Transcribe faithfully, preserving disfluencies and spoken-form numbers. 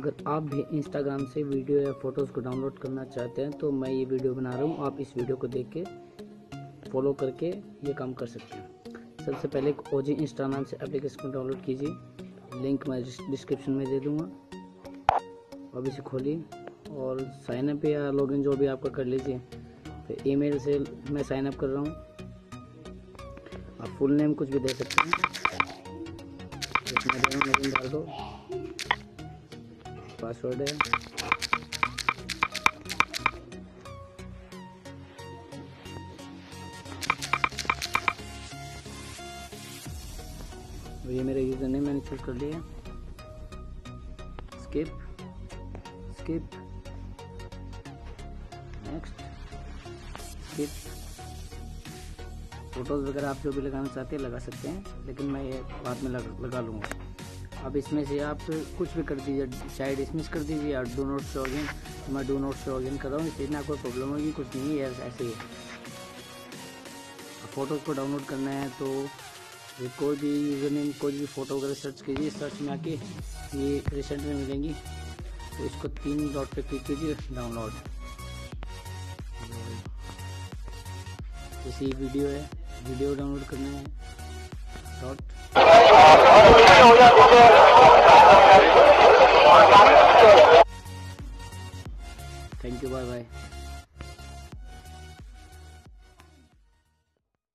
अगर आप भी इंस्टाग्राम से वीडियो या फ़ोटोज़ को डाउनलोड करना चाहते हैं तो मैं ये वीडियो बना रहा हूँ। आप इस वीडियो को देख के फॉलो करके ये काम कर सकते हैं। सबसे पहले एक ओजी इंस्टा नाम से एप्लीकेशन को डाउनलोड कीजिए, लिंक मैं डिस्क्रिप्शन में दे दूँगा। अब इसे खोलिए और साइनअप या लॉगिन जो भी आपका कर लीजिए। फिर ईमेल से मैं साइनअप कर रहा हूँ, आप फुल नेम कुछ भी दे सकते हैं। लॉगिन डाल दो, पासवर्ड है, और ये मेरा यूजर नेम मैंने चूज कर लिया। Skip Skip, next, skip, photos वगैरह आप जो भी लगाना चाहते हैं लगा सकते हैं, लेकिन मैं ये बाद में लग, लगा लूँगा। अब इसमें से आप कुछ भी कर दीजिए, चाहे डिसमिस कर दीजिए या डू नॉट शो अगेन। मैं डू नॉट शो अगेन कर रहा हूँ, इसलिए ना कोई प्रॉब्लम होगी, कुछ नहीं है, ऐसे ही। फ़ोटोज़ को डाउनलोड करना है तो कोई भी यूजर नेम, कोई भी फ़ोटो वगैरह सर्च कीजिए। सर्च में आके ये रिसेंट में मिलेंगी, तो इसको तीन डॉट पे क्लिक कीजिए, डाउनलोड। जैसे वीडियो है, वीडियो डाउनलोड करना है dot. Thank you, bye bye.